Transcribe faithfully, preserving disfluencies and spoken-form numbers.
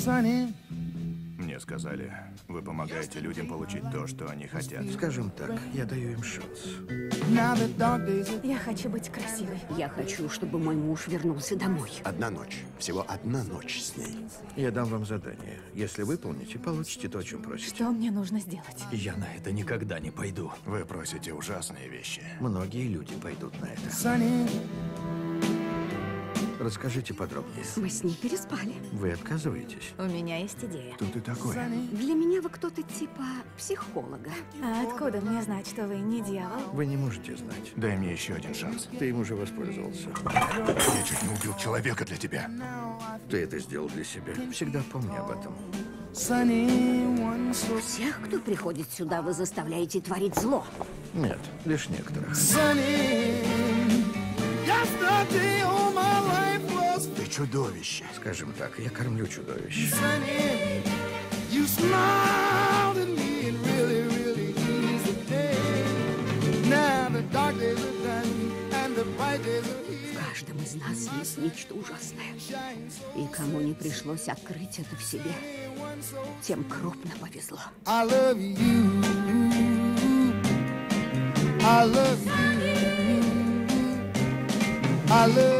Санни. Мне сказали, вы помогаете людям получить то, что они хотят. Скажем так, я даю им шанс. Я хочу быть красивой. Я хочу, чтобы мой муж вернулся домой. Одна ночь. Всего одна ночь с ней. Я дам вам задание. Если выполните, получите то, о чем просите. Что мне нужно сделать? Я на это никогда не пойду. Вы просите ужасные вещи. Многие люди пойдут на это. Санни! Расскажите подробнее. Мы с ней переспали. Вы отказываетесь? У меня есть идея. Кто ты такой? Для меня вы кто-то типа психолога. А откуда мне знать, что вы не дьявол? Вы не можете знать. Дай мне еще один шанс. Ты им уже воспользовался. Я чуть не убил человека для тебя. Ты это сделал для себя. Всегда помни об этом. Всех, кто приходит сюда, вы заставляете творить зло? Нет, лишь некоторых. Ты чудовище. Скажем так, я кормлю чудовище. В каждом из нас есть нечто ужасное. И кому не пришлось открыть это в себе, тем крупно повезло. I love you. I love you. I love you.